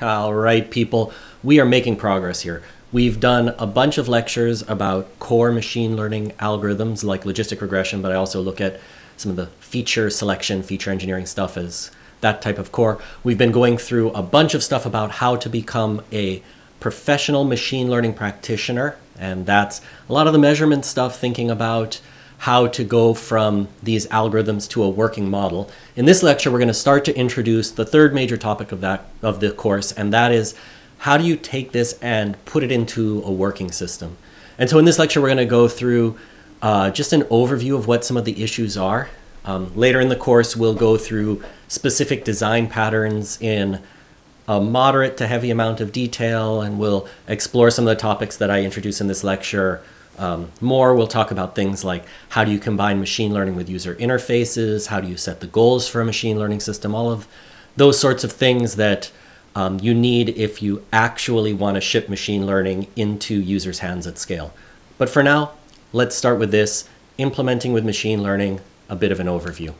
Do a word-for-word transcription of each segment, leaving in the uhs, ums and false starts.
All right, people, we are making progress here. We've done a bunch of lectures about core machine learning algorithms like logistic regression, but I also look at some of the feature selection, feature engineering stuff as that type of core. We've been going through a bunch of stuff about how to become a professional machine learning practitioner, and that's a lot of the measurement stuff, thinking about how to go from these algorithms to a working model. In this lecture, we're going to start to introduce the third major topic of that of the course, and that is how do you take this and put it into a working system. And so in this lecture, we're going to go through uh, just an overview of what some of the issues are. Um, later in the course, we'll go through specific design patterns in a moderate to heavy amount of detail, and we'll explore some of the topics that I introduce in this lecture. Um, more, we'll talk about things like how do you combine machine learning with user interfaces, how do you set the goals for a machine learning system, all of those sorts of things that um, you need if you actually want to ship machine learning into users' hands at scale. But for now, let's start with this, implementing with machine learning, a bit of an overview.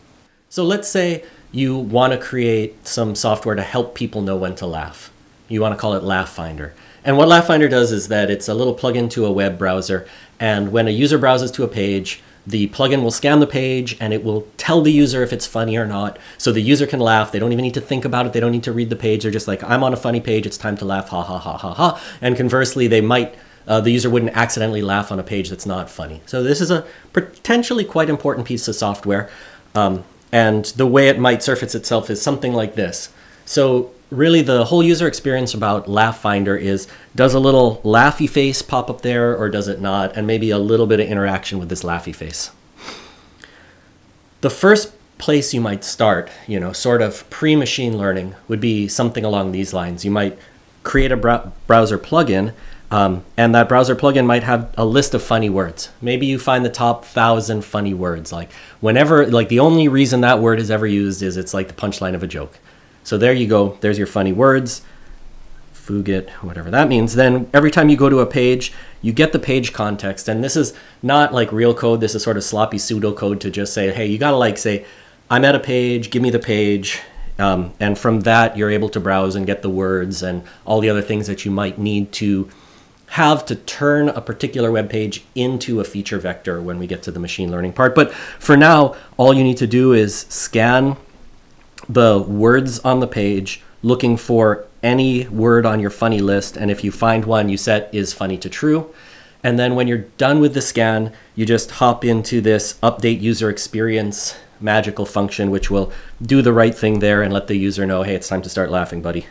So let's say you want to create some software to help people know when to laugh. You want to call it Laugh Finder. And what Laugh Finder does is that it's a little plugin to a web browser, and when a user browses to a page, the plugin will scan the page and it will tell the user if it's funny or not, so the user can laugh. They don't even need to think about it. They don't need to read the page. They're just like, I'm on a funny page. It's time to laugh. Ha, ha, ha, ha, ha. And conversely, they might, uh, the user wouldn't accidentally laugh on a page that's not funny. So this is a potentially quite important piece of software, um, and the way it might surface itself is something like this. So really, the whole user experience about Laugh Finder is, does a little laughy face pop up there or does it not? And maybe a little bit of interaction with this laughy face. The first place you might start, you know, sort of pre-machine learning, would be something along these lines. You might create a br- browser plugin, um, and that browser plugin might have a list of funny words. Maybe you find the top thousand funny words. Like whenever, like the only reason that word is ever used is it's like the punchline of a joke. So there you go, there's your funny words, fugit, whatever that means. Then every time you go to a page, you get the page context. And this is not like real code, this is sort of sloppy pseudocode to just say, hey, you gotta like say, I'm at a page, give me the page. Um, and from that, you're able to browse and get the words and all the other things that you might need to have to turn a particular web page into a feature vector when we get to the machine learning part. But for now, all you need to do is scan the words on the page, looking for any word on your funny list, and if you find one, you set is funny to true. And then when you're done with the scan, you just hop into this update user experience magical function, which will do the right thing there and let the user know, hey, it's time to start laughing, buddy.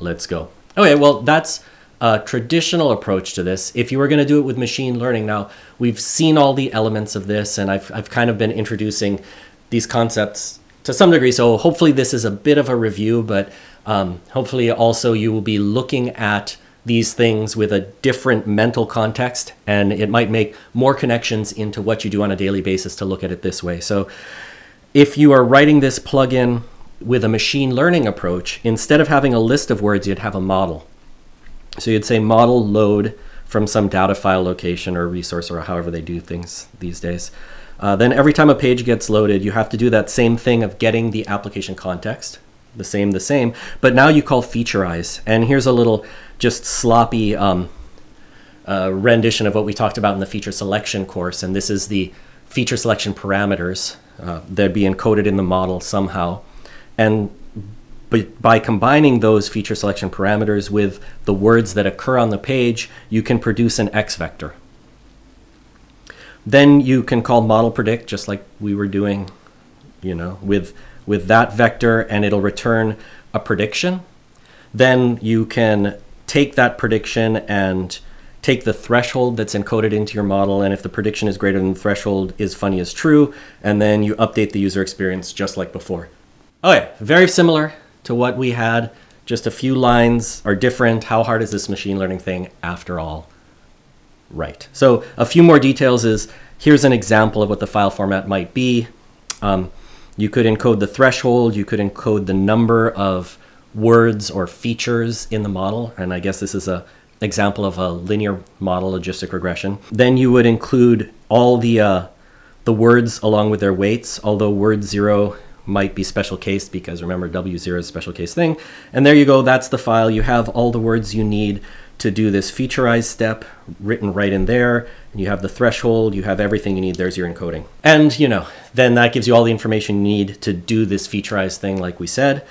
Let's go. Okay, well, that's a traditional approach to this. If you were going to do it with machine learning now, we've seen all the elements of this, and I've, I've kind of been introducing these concepts to some degree, so hopefully this is a bit of a review, but um, hopefully also you will be looking at these things with a different mental context, and it might make more connections into what you do on a daily basis to look at it this way. So if you are writing this plugin with a machine learning approach, instead of having a list of words, you'd have a model. So you'd say model load from some data file location or resource or however they do things these days. Uh, then every time a page gets loaded, you have to do that same thing of getting the application context, the same, the same, but now you call featureize. And here's a little just sloppy um, uh, rendition of what we talked about in the feature selection course. And this is the feature selection parameters uh, that'd be encoded in the model somehow. And by combining those feature selection parameters with the words that occur on the page, you can produce an X vector. Then you can call model predict, just like we were doing, you know, with, with that vector, and it'll return a prediction. Then you can take that prediction and take the threshold that's encoded into your model, and if the prediction is greater than the threshold, is funny is true, and then you update the user experience just like before. Okay, very similar to what we had, just a few lines are different. How hard is this machine learning thing after all? Right. So a few more details is, here's an example of what the file format might be. Um, you could encode the threshold, you could encode the number of words or features in the model, and I guess this is an example of a linear model logistic regression. Then you would include all the, uh, the words along with their weights, although word zero might be special cased because remember W zero is a special case thing. And there you go, that's the file. You have all the words you need to do this featureize step written right in there. And you have the threshold, you have everything you need, there's your encoding. And you know, then that gives you all the information you need to do this featureize thing like we said.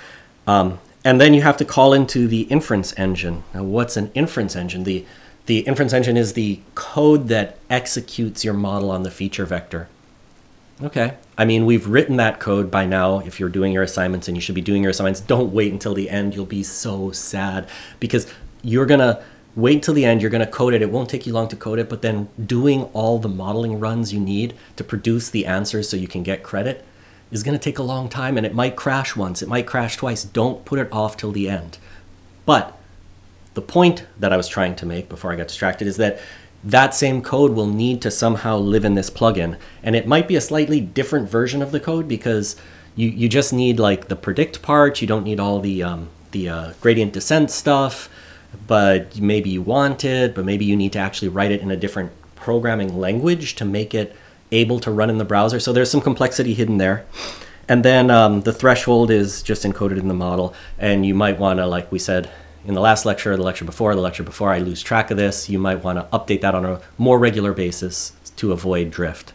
Um, and then you have to call into the inference engine. Now what's an inference engine? The, the inference engine is the code that executes your model on the feature vector. Okay. I mean, we've written that code by now. If you're doing your assignments, and you should be doing your assignments, don't wait until the end. You'll be so sad because you're going to wait till the end. You're going to code it. It won't take you long to code it, but then doing all the modeling runs you need to produce the answers so you can get credit is going to take a long time, and it might crash once. It might crash twice. Don't put it off till the end. But the point that I was trying to make before I got distracted is that that same code will need to somehow live in this plugin. And it might be a slightly different version of the code because you, you just need like the predict part. You don't need all the, um, the uh, gradient descent stuff, but maybe you want it, but maybe you need to actually write it in a different programming language to make it able to run in the browser. So there's some complexity hidden there. And then um, the threshold is just encoded in the model. And you might wanna, like we said, in the last lecture, the lecture before, the lecture before, I lose track of this. You might want to update that on a more regular basis to avoid drift.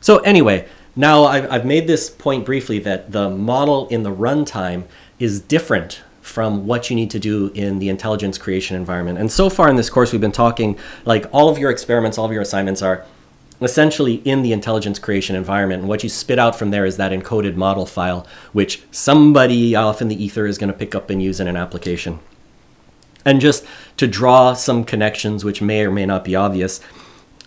So anyway, now I've, I've made this point briefly that the model in the runtime is different from what you need to do in the intelligence creation environment. And so far in this course, we've been talking like all of your experiments, all of your assignments are essentially in the intelligence creation environment. And what you spit out from there is that encoded model file, which somebody off in the ether is going to pick up and use in an application. And just to draw some connections, which may or may not be obvious,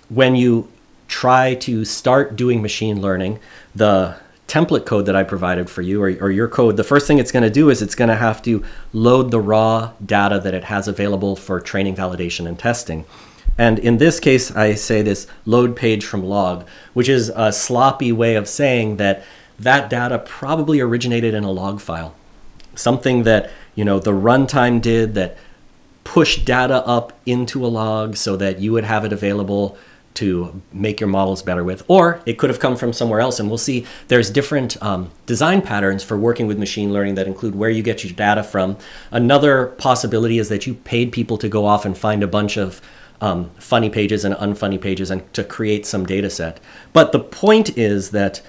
when you try to start doing machine learning, the template code that I provided for you, or, or your code, the first thing it's going to do is it's going to have to load the raw data that it has available for training, validation, and testing. And in this case, I say this load page from log, which is a sloppy way of saying that that data probably originated in a log file, something that, you know, the runtime did that push data up into a log so that you would have it available to make your models better with, or it could have come from somewhere else. And we'll see there's different um, design patterns for working with machine learning that include where you get your data from. Another possibility is that you paid people to go off and find a bunch of um, funny pages and unfunny pages and to create some data set. But the point is that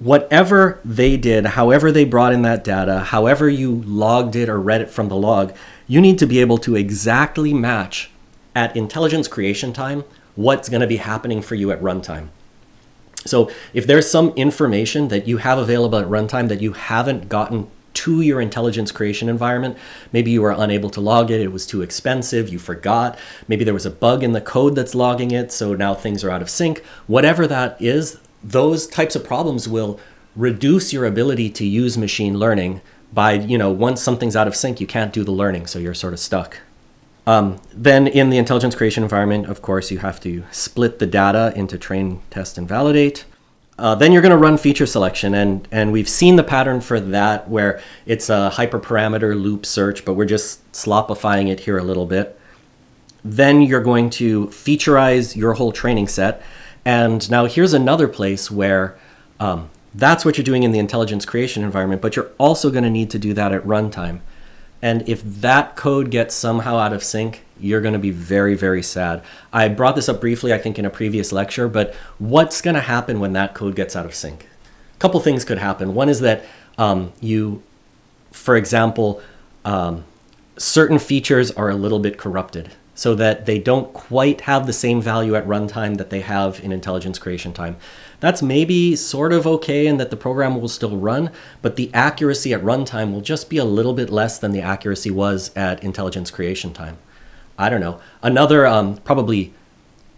whatever they did, however they brought in that data, however you logged it or read it from the log, you need to be able to exactly match at intelligence creation time what's going to be happening for you at runtime. So if there's some information that you have available at runtime that you haven't gotten to your intelligence creation environment, maybe you were unable to log it, it was too expensive, you forgot, maybe there was a bug in the code that's logging it, so now things are out of sync, whatever that is, those types of problems will reduce your ability to use machine learning by, you know, once something's out of sync, you can't do the learning, so you're sort of stuck. Um, then in the intelligence creation environment, of course, you have to split the data into train, test, and validate. Uh, then you're going to run feature selection, and, and we've seen the pattern for that where it's a hyperparameter loop search, but we're just sloppifying it here a little bit. Then you're going to featureize your whole training set. And now here's another place where um, that's what you're doing in the intelligence creation environment, but you're also going to need to do that at runtime. And if that code gets somehow out of sync, you're going to be very, very sad. I brought this up briefly, I think, in a previous lecture, but what's going to happen when that code gets out of sync? A couple things could happen. One is that um, you, for example, um, certain features are a little bit corrupted, so that they don't quite have the same value at runtime that they have in intelligence creation time. That's maybe sort of okay in that the program will still run, but the accuracy at runtime will just be a little bit less than the accuracy was at intelligence creation time. I don't know. Another um, probably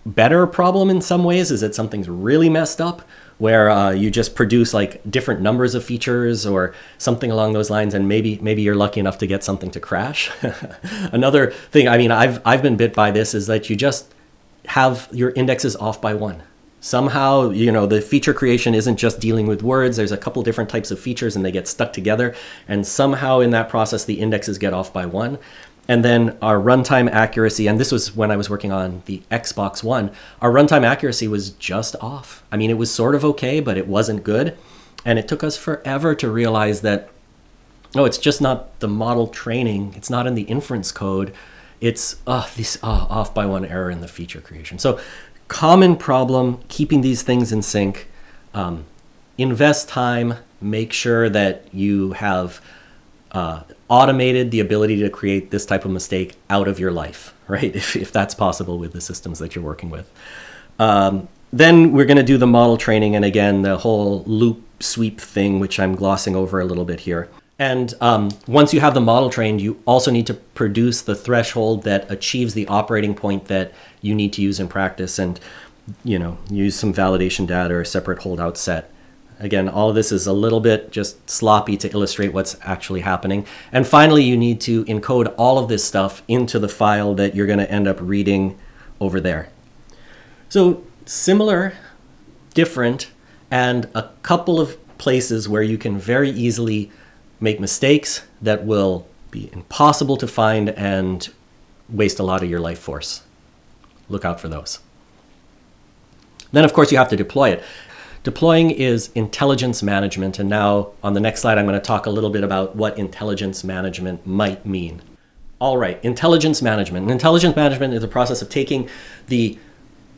better problem in some ways is that something's really messed up, where uh, you just produce like different numbers of features or something along those lines, and maybe maybe you're lucky enough to get something to crash. Another thing, I mean, I've, I've been bit by this, is that you just have your indexes off by one. Somehow, you know, the feature creation isn't just dealing with words. There's a couple different types of features and they get stuck together. And somehow in that process, the indexes get off by one. And then our runtime accuracy, and this was when I was working on the Xbox One, our runtime accuracy was just off. I mean, it was sort of okay, but it wasn't good. And it took us forever to realize that, oh, it's just not the model training. It's not in the inference code. It's oh, this, oh, off by one error in the feature creation. So common problem, keeping these things in sync. Um, invest time, make sure that you have uh, automated the ability to create this type of mistake out of your life, right? If, if that's possible with the systems that you're working with. Um, then we're going to do the model training. And again, the whole loop sweep thing, which I'm glossing over a little bit here. And um, once you have the model trained, you also need to produce the threshold that achieves the operating point that you need to use in practice, and you know, use some validation data or a separate holdout set. Again, all of this is a little bit just sloppy to illustrate what's actually happening. And finally, you need to encode all of this stuff into the file that you're going to end up reading over there. So similar, different, and a couple of places where you can very easily make mistakes that will be impossible to find and waste a lot of your life force. Look out for those. Then, of course, you have to deploy it. Deploying is intelligence management. And now on the next slide, I'm going to talk a little bit about what intelligence management might mean. All right, intelligence management. And intelligence management is a process of taking the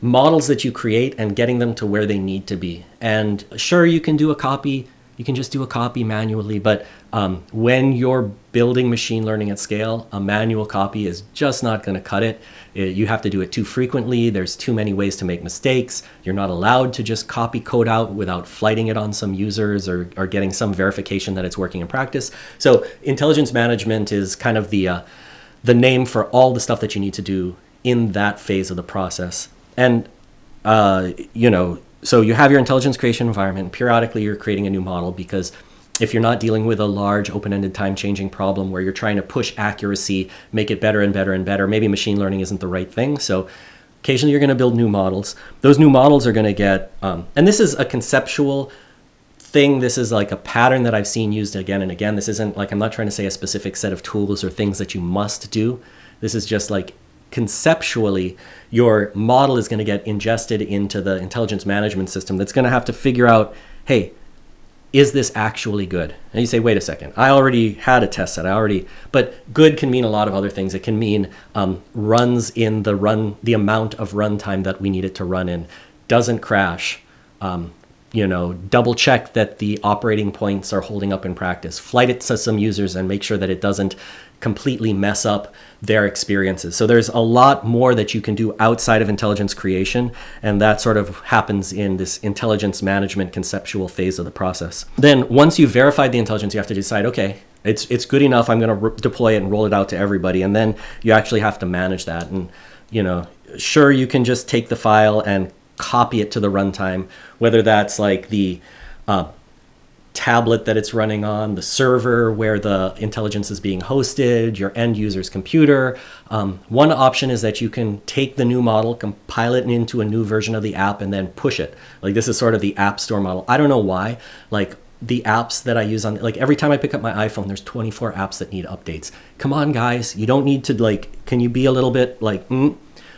models that you create and getting them to where they need to be. And sure, you can do a copy. You can just do a copy manually, but um, when you're building machine learning at scale, a manual copy is just not going to cut it. it. You have to do it too frequently. There's too many ways to make mistakes. You're not allowed to just copy code out without flighting it on some users or, or getting some verification that it's working in practice. So intelligence management is kind of the, uh, the name for all the stuff that you need to do in that phase of the process. And, uh, you know, So you have your intelligence creation environment, and periodically you're creating a new model, because if you're not dealing with a large open-ended time-changing problem where you're trying to push accuracy, make it better and better and better, maybe machine learning isn't the right thing. So occasionally you're going to build new models. Those new models are going to get, um, and this is a conceptual thing. This is like a pattern that I've seen used again and again. This isn't like, I'm not trying to say a specific set of tools or things that you must do. This is just like, conceptually, your model is going to get ingested into the intelligence management system that's going to have to figure out, hey, is this actually good? And you say, wait a second, I already had a test set. I already, but good can mean a lot of other things. It can mean um, runs in the run, the amount of runtime that we need it to run in, doesn't crash, um, you know, double check that the operating points are holding up in practice, flight it to some users and make sure that it doesn't completely mess up their experiences. So there's a lot more that you can do outside of intelligence creation, and that sort of happens in this intelligence management conceptual phase of the process. Then once you've verified the intelligence, you have to decide, okay, it's, it's good enough, I'm going to deploy it and roll it out to everybody. And then you actually have to manage that. And, you know, sure, you can just take the file and copy it to the runtime, whether that's like the uh, tablet that it's running on, the server where the intelligence is being hosted, your end user's computer. Um, one option is that you can take the new model, compile it into a new version of the app, and then push it. Like this is sort of the App Store model. I don't know why. Like the apps that I use on, like every time I pick up my iPhone, there's twenty-four apps that need updates. Come on, guys. You don't need to like, can you be a little bit like, mm?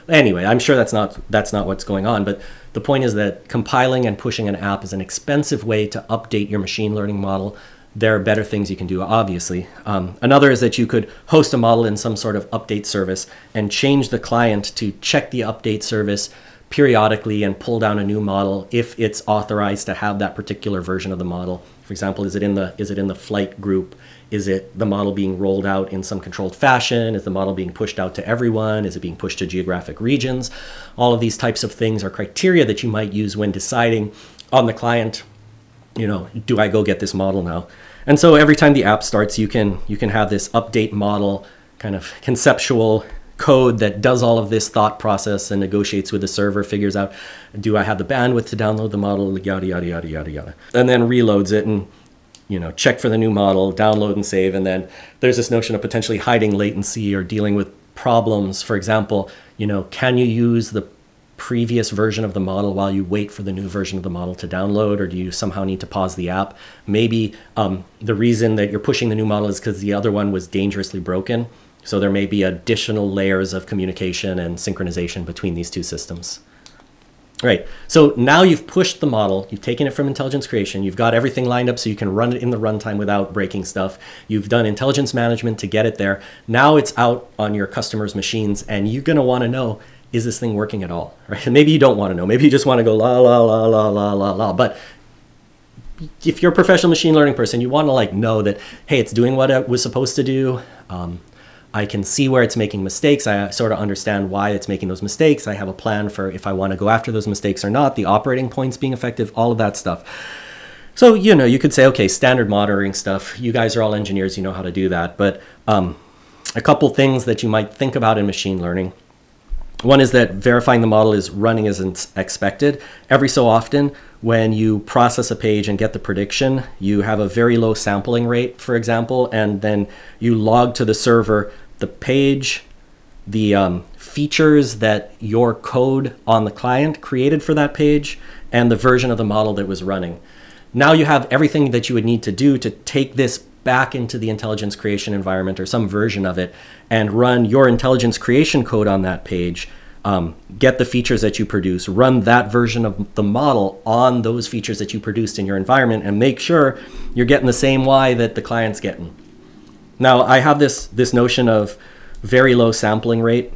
Anyway, I'm sure that's not that's not what's going on, but the point is that compiling and pushing an app is an expensive way to update your machine learning model. There are better things you can do, obviously. Um, another is that you could host a model in some sort of update service and change the client to check the update service periodically and pull down a new model if it's authorized to have that particular version of the model. For example, is it in the is it in the flight group? Is it the model being rolled out in some controlled fashion? Is the model being pushed out to everyone? Is it being pushed to geographic regions? All of these types of things are criteria that you might use when deciding on the client, you know, do I go get this model now? And so every time the app starts, you can, you can have this update model kind of conceptual code that does all of this thought process and negotiates with the server, figures out, do I have the bandwidth to download the model, yada, yada, yada, yada, yada. And then reloads it and, you know, check for the new model, download and save. And then there's this notion of potentially hiding latency or dealing with problems. For example, you know, can you use the previous version of the model while you wait for the new version of the model to download, or do you somehow need to pause the app? Maybe um, the reason that you're pushing the new model is because the other one was dangerously broken. So there may be additional layers of communication and synchronization between these two systems. Right, so now you've pushed the model, you've taken it from intelligence creation, you've got everything lined up so you can run it in the runtime without breaking stuff. You've done intelligence management to get it there. Now it's out on your customers' machines, and you're gonna wanna know, is this thing working at all, right? Maybe you don't wanna know, maybe you just wanna go la, la, la, la, la, la, la, but if you're a professional machine learning person, you wanna like know that, hey, it's doing what it was supposed to do, um, I can see where it's making mistakes. I sort of understand why it's making those mistakes. I have a plan for if I want to go after those mistakes or not, the operating points being effective, all of that stuff. So, you know, you could say, okay, standard monitoring stuff. You guys are all engineers. You know how to do that. But um, a couple things that you might think about in machine learning. One is that verifying the model is running as expected. Every so often, when you process a page and get the prediction, you have a very low sampling rate, for example, and then you log to the server the page, the um, features that your code on the client created for that page, and the version of the model that was running. Now you have everything that you would need to do to take this back into the intelligence creation environment or some version of it and run your intelligence creation code on that page, um, get the features that you produce, run that version of the model on those features that you produced in your environment, and make sure you're getting the same Y that the client's getting. Now, I have this, this notion of very low sampling rate,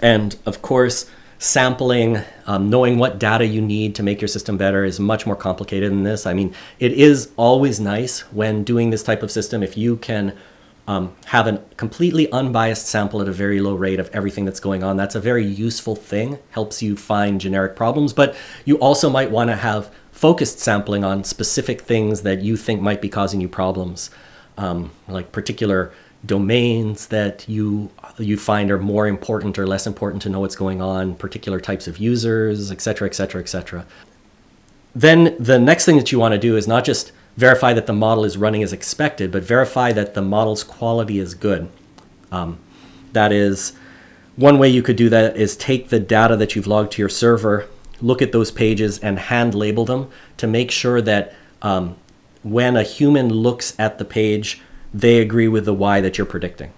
and of course, sampling, um, knowing what data you need to make your system better is much more complicated than this. I mean, it is always nice when doing this type of system if you can um, have a completely unbiased sample at a very low rate of everything that's going on. That's a very useful thing, helps you find generic problems, but you also might want to have focused sampling on specific things that you think might be causing you problems. Um, like particular domains that you you find are more important or less important to know what's going on, particular types of users, et cetera, et cetera, et cetera. Then the next thing that you want to do is not just verify that the model is running as expected, but verify that the model's quality is good. Um, that is, one way you could do that is take the data that you've logged to your server, look at those pages and hand label them to make sure that um, when a human looks at the page, they agree with the Y that you're predicting.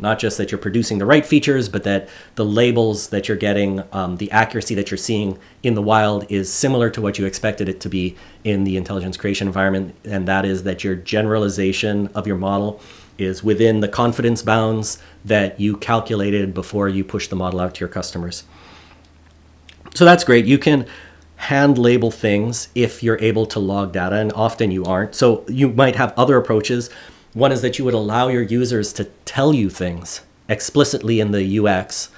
Not just that you're producing the right features, but that the labels that you're getting, um, the accuracy that you're seeing in the wild is similar to what you expected it to be in the intelligence creation environment. And that is that your generalization of your model is within the confidence bounds that you calculated before you push the model out to your customers. So that's great. You can hand label things if you're able to log data, and often you aren't. So you might have other approaches. One is that you would allow your users to tell you things explicitly in the U X,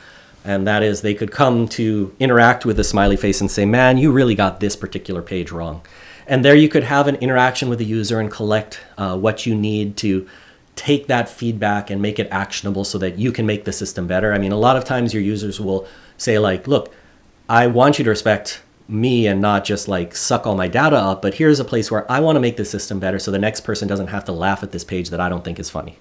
and that is they could come to interact with a smiley face and say, man, you really got this particular page wrong. And there you could have an interaction with the user and collect uh, what you need to take that feedback and make it actionable so that you can make the system better. I mean, a lot of times your users will say like, look, I want you to respect me and not just like suck all my data up, but here's a place where I want to make the system better so the next person doesn't have to laugh at this page that I don't think is funny.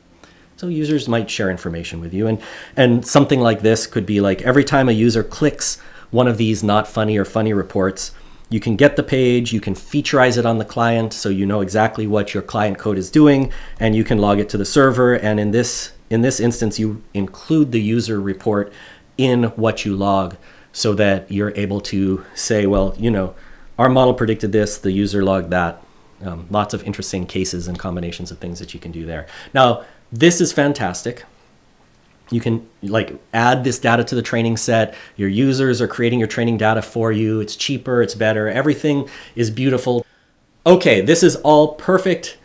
So users might share information with you, and and something like this could be like every time a user clicks one of these not funny or funny reports, you can get the page, you can featurize it on the client so you know exactly what your client code is doing, and you can log it to the server, and in this in this instance you include the user report in what you log, so that you're able to say, well, you know, our model predicted this, the user logged that. Um, lots of interesting cases and combinations of things that you can do there. Now, this is fantastic. You can like add this data to the training set. Your users are creating your training data for you. It's cheaper, it's better, everything is beautiful. Okay, this is all perfect.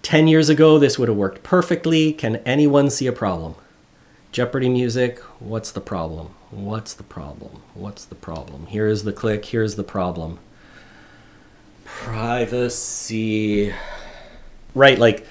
ten years ago, this would have worked perfectly. Can anyone see a problem? Jeopardy music, what's the problem? What's the problem? What's the problem? Here's the click, here's the problem. Privacy. Right, like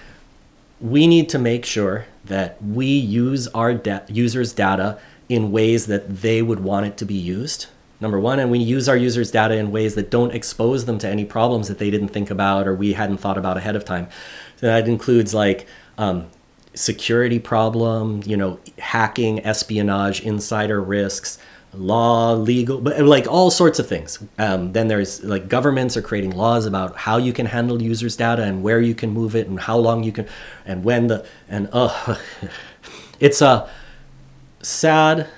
we need to make sure that we use our users' data in ways that they would want it to be used, number one, and we use our users' data in ways that don't expose them to any problems that they didn't think about or we hadn't thought about ahead of time. So that includes like, um, security problem, you know, hacking, espionage, insider risks, law, legal, but like all sorts of things. Um, then there's like governments are creating laws about how you can handle users' data and where you can move it and how long you can, and when the, and uh, it's a sad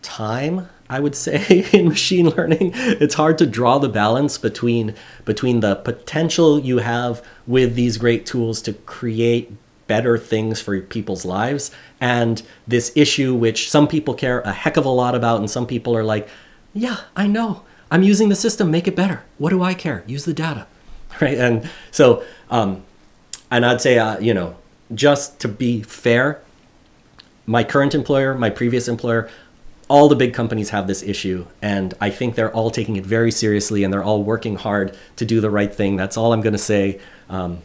time I would say in machine learning, it's hard to draw the balance between between the potential you have with these great tools to create better things for people's lives and this issue which some people care a heck of a lot about and some people are like, yeah, I know. I'm using the system, make it better. What do I care? Use the data, right? And so, um, and I'd say, uh, you know, just to be fair, my current employer, my previous employer, all the big companies have this issue, and I think they're all taking it very seriously and they're all working hard to do the right thing. That's all I'm going to say. Um,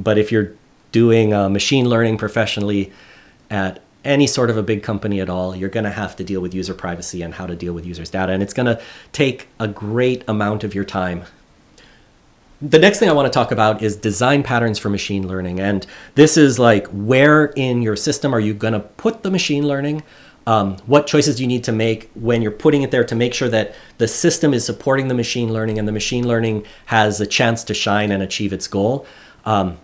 but if you're doing uh, machine learning professionally at any sort of a big company at all, you're going to have to deal with user privacy and how to deal with users' data. And it's going to take a great amount of your time. The next thing I want to talk about is design patterns for machine learning. And this is like, where in your system are you going to put the machine learning? Um, what choices do you need to make when you're putting it there to make sure that the system is supporting the machine learning and the machine learning has a chance to shine and achieve its goal? Um,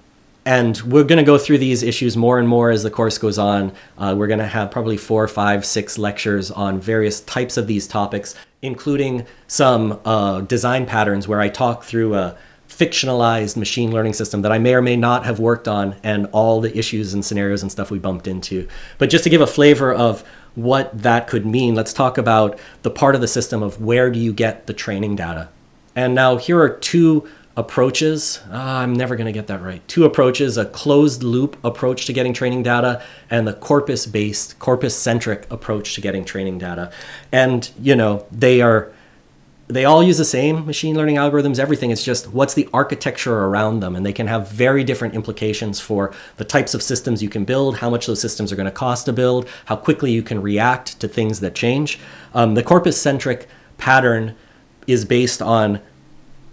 and we're going to go through these issues more and more as the course goes on. Uh, we're going to have probably four, five, six lectures on various types of these topics, including some uh, design patterns where I talk through a fictionalized machine learning system that I may or may not have worked on and all the issues and scenarios and stuff we bumped into. But just to give a flavor of what that could mean, let's talk about the part of the system of where do you get the training data. And now here are two approaches. Uh, I'm never going to get that right. Two approaches, a closed loop approach to getting training data and the corpus-based, corpus-centric approach to getting training data. And, you know, they are, they all use the same machine learning algorithms, everything. It's just what's the architecture around them. And they can have very different implications for the types of systems you can build, how much those systems are going to cost to build, how quickly you can react to things that change. Um, the corpus-centric pattern is based on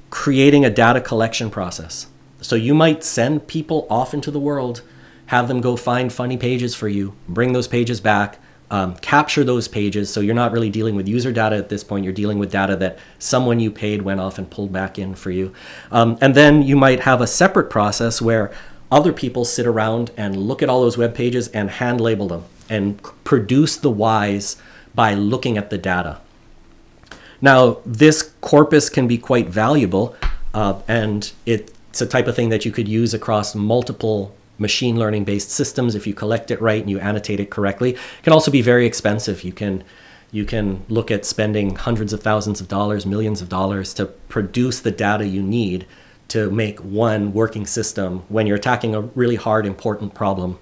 creating a data collection process. So you might send people off into the world, have them go find funny pages for you, bring those pages back, Um, capture those pages. So you're not really dealing with user data at this point. You're dealing with data that someone you paid went off and pulled back in for you. Um, and then you might have a separate process where other people sit around and look at all those web pages and hand label them and produce the whys by looking at the data. Now, this corpus can be quite valuable, uh, and it's a type of thing that you could use across multiple machine learning based systems if you collect it right and you annotate it correctly. It can also be very expensive. You can, you can look at spending hundreds of thousands of dollars, millions of dollars to produce the data you need to make one working system when you're attacking a really hard, important problem.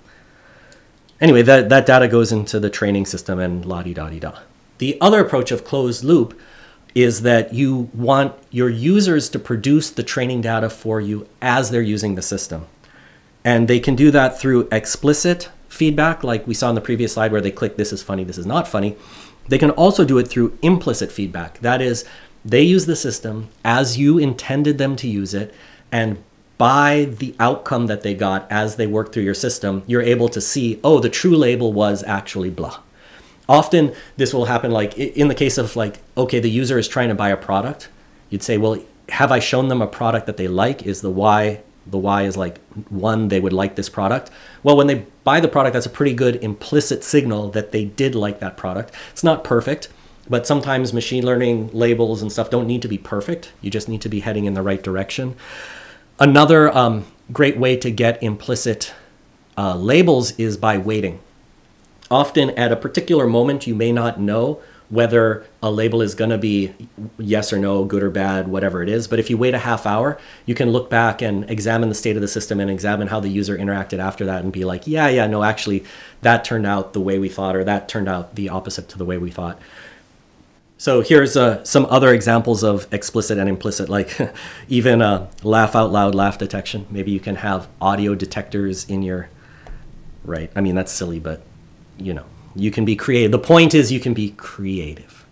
Anyway, that, that data goes into the training system and la-di-da-di-da. The other approach of closed loop is that you want your users to produce the training data for you as they're using the system. And they can do that through explicit feedback, like we saw in the previous slide where they click, this is funny, this is not funny. They can also do it through implicit feedback. That is, they use the system as you intended them to use it, and by the outcome that they got as they work through your system, you're able to see, oh, the true label was actually blah. Often this will happen like in the case of like, okay, the user is trying to buy a product. You'd say, well, have I shown them a product that they like? Is the why? The why is like, one, they would like this product. Well, when they buy the product, that's a pretty good implicit signal that they did like that product. It's not perfect, but sometimes machine learning labels and stuff don't need to be perfect. You just need to be heading in the right direction. Another um, great way to get implicit uh, labels is by waiting. Often at a particular moment, you may not know whether a label is going to be yes or no, good or bad, whatever it is. But if you wait a half hour, you can look back and examine the state of the system and examine how the user interacted after that and be like, yeah, yeah, no, actually, that turned out the way we thought, or that turned out the opposite to the way we thought. So here's uh, some other examples of explicit and implicit, like even uh, laugh out loud, laugh detection. Maybe you can have audio detectors in your, right? I mean, that's silly, but you know. You can be creative. The point is you can be creative.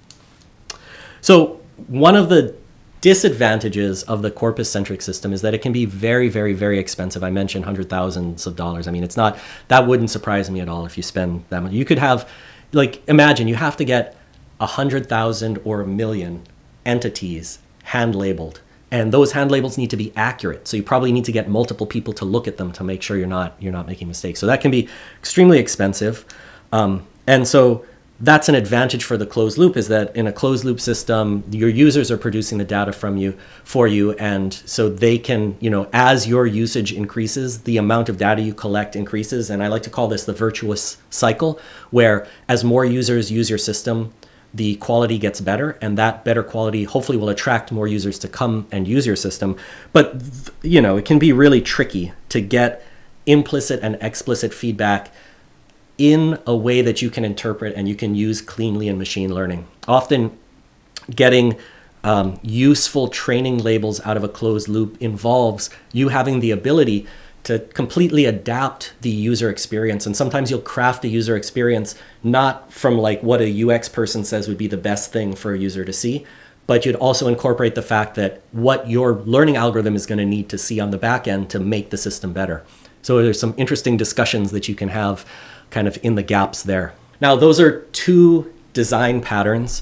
So one of the disadvantages of the corpus-centric system is that it can be very, very, very expensive. I mentioned hundred thousands of dollars. I mean, it's not, that wouldn't surprise me at all if you spend that much. You could have, like, imagine you have to get a hundred thousand or a million entities hand-labeled. And those hand labels need to be accurate. So you probably need to get multiple people to look at them to make sure you're not, you're not making mistakes. So that can be extremely expensive. Um, And so that's an advantage for the closed loop, is that in a closed loop system, your users are producing the data from you for you. And so they can, you know, as your usage increases, the amount of data you collect increases. And I like to call this the virtuous cycle, where as more users use your system, the quality gets better, and that better quality hopefully will attract more users to come and use your system. But, you know, it can be really tricky to get implicit and explicit feedback in a way that you can interpret and you can use cleanly in machine learning. Often getting um, useful training labels out of a closed loop involves you having the ability to completely adapt the user experience. And sometimes you'll craft the user experience not from like what a U X person says would be the best thing for a user to see, but you'd also incorporate the fact that what your learning algorithm is going to need to see on the back end to make the system better. So there's some interesting discussions that you can have kind of in the gaps there. Now, those are two design patterns.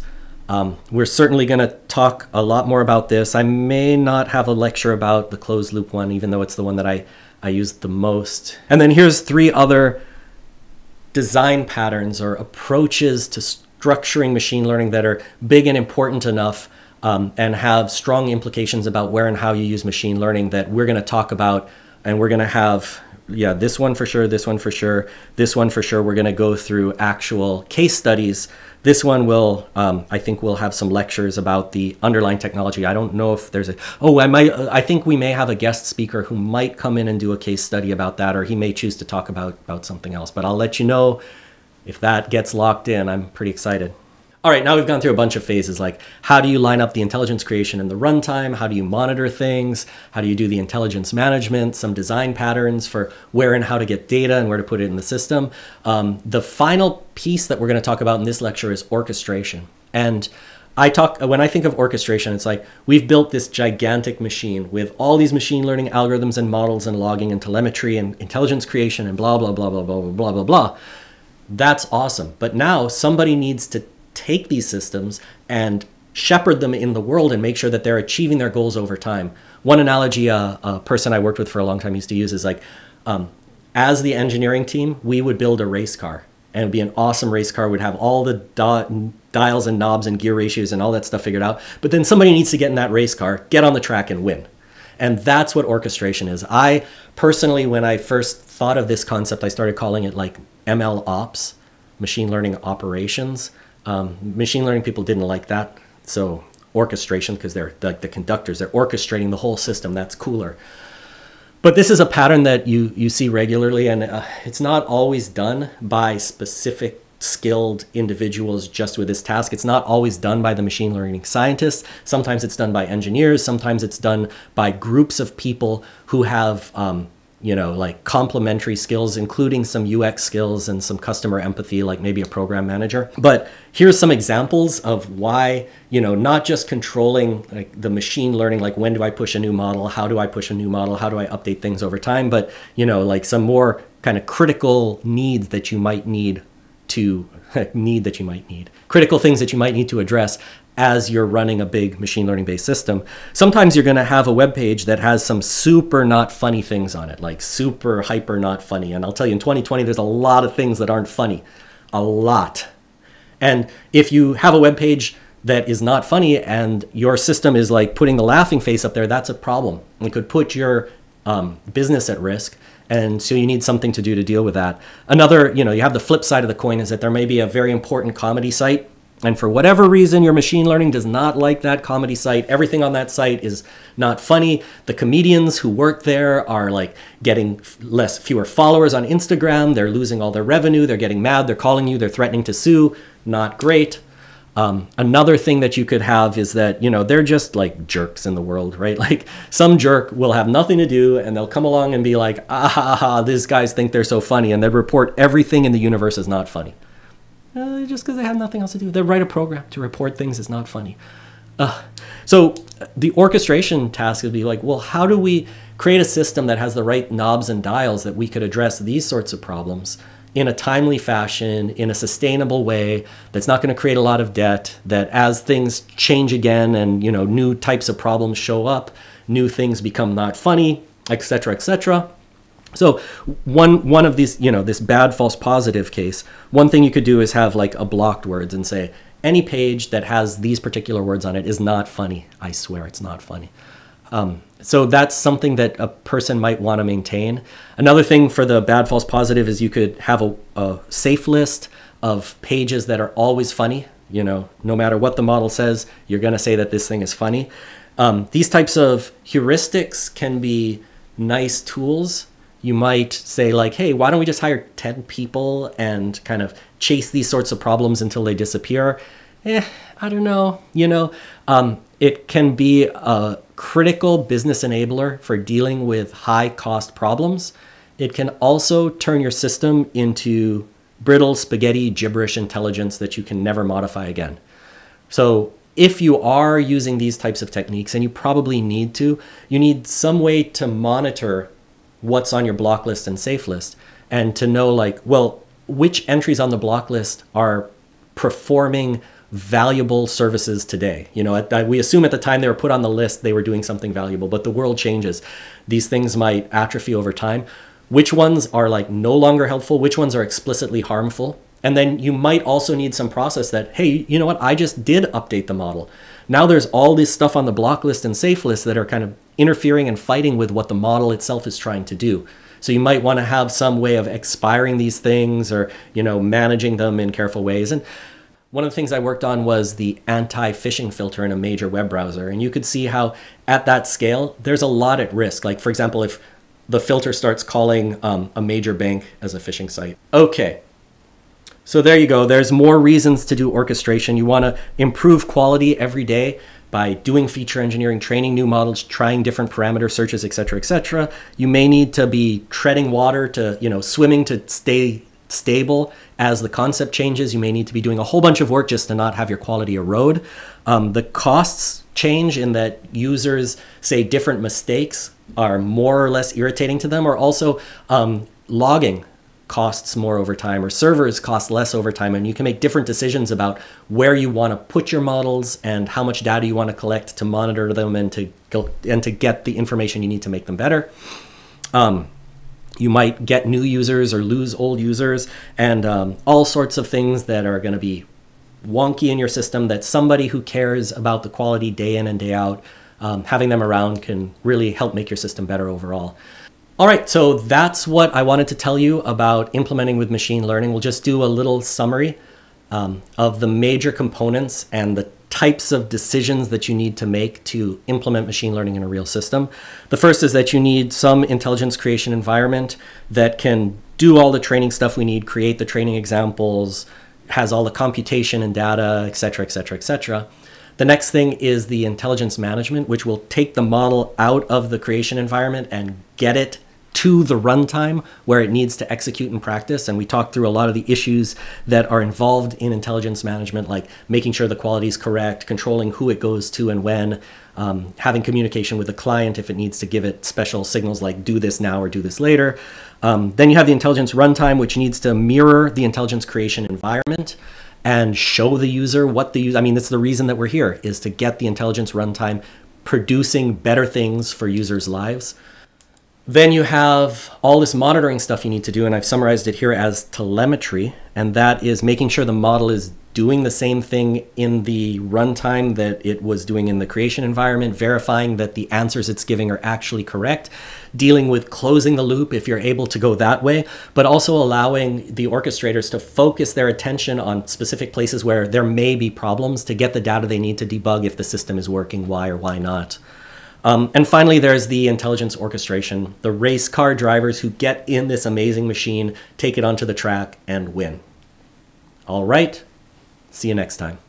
Um, we're certainly going to talk a lot more about this. I may not have a lecture about the closed loop one, even though it's the one that I I used the most. And then here's three other design patterns or approaches to structuring machine learning that are big and important enough um, and have strong implications about where and how you use machine learning that we're going to talk about. And we're going to have, yeah, this one for sure, this one for sure, this one for sure. We're going to go through actual case studies. This one will, um, I think we'll have some lectures about the underlying technology. I don't know if there's a, oh, I might, I think we may have a guest speaker who might come in and do a case study about that, or he may choose to talk about, about something else, but I'll let you know if that gets locked in. I'm pretty excited. All right, now we've gone through a bunch of phases, like how do you line up the intelligence creation and the runtime? How do you monitor things? How do you do the intelligence management? Some design patterns for where and how to get data and where to put it in the system. Um, the final piece that we're going to talk about in this lecture is orchestration. And I talk, when I think of orchestration, it's like we've built this gigantic machine with all these machine learning algorithms and models and logging and telemetry and intelligence creation and blah, blah, blah, blah, blah, blah, blah, blah. That's awesome. But now somebody needs to take these systems and shepherd them in the world and make sure that they're achieving their goals over time. One analogy uh, a person I worked with for a long time used to use is like, um, as the engineering team, we would build a race car, and it'd be an awesome race car. We'd have all the dials and knobs and gear ratios and all that stuff figured out. But then somebody needs to get in that race car, get on the track and win. And that's what orchestration is. I personally, when I first thought of this concept, I started calling it like M L ops, machine learning operations. Um, machine learning people didn't like that, so orchestration, because they're like the, the conductors, they're orchestrating the whole system. That's cooler. But this is a pattern that you you see regularly, and uh, it's not always done by specific skilled individuals just with this task. It's not always done by the machine learning scientists. Sometimes it's done by engineers. Sometimes it's done by groups of people who have um, you know, like complementary skills, including some U X skills and some customer empathy, like maybe a program manager. But here's some examples of why, you know, not just controlling like the machine learning, like when do I push a new model? How do I push a new model? How do I update things over time? But, you know, like some more kind of critical needs that you might need to need that you might need, critical things that you might need to address as you're running a big machine learning based system. Sometimes you're going to have a web page that has some super not funny things on it, like super hyper not funny. And I'll tell you, in twenty twenty, there's a lot of things that aren't funny, a lot. And if you have a web page that is not funny and your system is like putting the laughing face up there, that's a problem. It could put your um, business at risk. And so you need something to do to deal with that. Another, you know, you have the flip side of the coin is that there may be a very important comedy site, and for whatever reason, your machine learning does not like that comedy site. Everything on that site is not funny. The comedians who work there are like getting less, fewer followers on Instagram. They're losing all their revenue. They're getting mad. They're calling you. They're threatening to sue. Not great. Um, another thing that you could have is that, you know, they're just like jerks in the world, right? Like some jerk will have nothing to do and they'll come along and be like, ah, ha, ha, these guys think they're so funny. And they report everything in the universe is not funny. Uh, just because they have nothing else to do. They write a program to report things is not funny. Uh, so the orchestration task would be like, well, how do we create a system that has the right knobs and dials that we could address these sorts of problems in a timely fashion, in a sustainable way, that's not going to create a lot of debt, that as things change again and, you know, new types of problems show up, new things become not funny, et cetera, et cetera. So one one of these, you know, this bad false positive case, one thing you could do is have like a blocked words and say, any page that has these particular words on it is not funny. I swear it's not funny. Um, so that's something that a person might want to maintain. Another thing for the bad false positive is you could have a, a safe list of pages that are always funny. You know, no matter what the model says, you're going to say that this thing is funny. Um, these types of heuristics can be nice tools. You might say like, hey, why don't we just hire ten people and kind of chase these sorts of problems until they disappear? Eh, I don't know, you know. Um, it can be a critical business enabler for dealing with high cost problems. It can also turn your system into brittle spaghetti gibberish intelligence that you can never modify again. So if you are using these types of techniques, and you probably need to, you need some way to monitor what's on your block list and safe list, and to know like, well, which entries on the block list are performing valuable services today. You know, at, we assume at the time they were put on the list, they were doing something valuable, but the world changes. These things might atrophy over time. Which ones are like no longer helpful? Which ones are explicitly harmful? And then you might also need some process that, hey, you know what? I just did update the model. Now there's all this stuff on the block list and safe list that are kind of interfering and fighting with what the model itself is trying to do. So you might want to have some way of expiring these things, or, you know, managing them in careful ways. And one of the things I worked on was the anti-phishing filter in a major web browser. And you could see how at that scale, there's a lot at risk. Like, for example, if the filter starts calling um, a major bank as a phishing site. Okay. So there you go. There's more reasons to do orchestration. You want to improve quality every day by doing feature engineering, training new models, trying different parameter searches, et cetera, et cetera. You may need to be treading water to, you know, swimming to stay stable as the concept changes. You may need to be doing a whole bunch of work just to not have your quality erode. Um, the costs change in that users say different mistakes are more or less irritating to them, or also um, logging costs more over time, or servers cost less over time, and you can make different decisions about where you want to put your models and how much data you want to collect to monitor them and to go, and to get the information you need to make them better. Um, you might get new users or lose old users, and um, all sorts of things that are going to be wonky in your system that somebody who cares about the quality day in and day out, um, having them around can really help make your system better overall. All right, so that's what I wanted to tell you about implementing with machine learning. We'll just do a little summary um, of the major components and the types of decisions that you need to make to implement machine learning in a real system. The first is that you need some intelligence creation environment that can do all the training stuff we need, create the training examples, has all the computation and data, et cetera, et cetera, et cetera. The next thing is the intelligence management, which will take the model out of the creation environment and get it to the runtime where it needs to execute and practice. And we talked through a lot of the issues that are involved in intelligence management, like making sure the quality is correct, controlling who it goes to and when, um, having communication with the client if it needs to give it special signals like do this now or do this later. Um, then you have the intelligence runtime, which needs to mirror the intelligence creation environment and show the user what the user, I mean, that's the reason that we're here, is to get the intelligence runtime producing better things for users' lives. Then you have all this monitoring stuff you need to do, and I've summarized it here as telemetry, and that is making sure the model is doing the same thing in the runtime that it was doing in the creation environment, verifying that the answers it's giving are actually correct, dealing with closing the loop if you're able to go that way, but also allowing the orchestrators to focus their attention on specific places where there may be problems to get the data they need to debug if the system is working, why or why not. Um, and finally, there's the intelligence orchestration, the race car drivers who get in this amazing machine, take it onto the track, and win. All right. See you next time.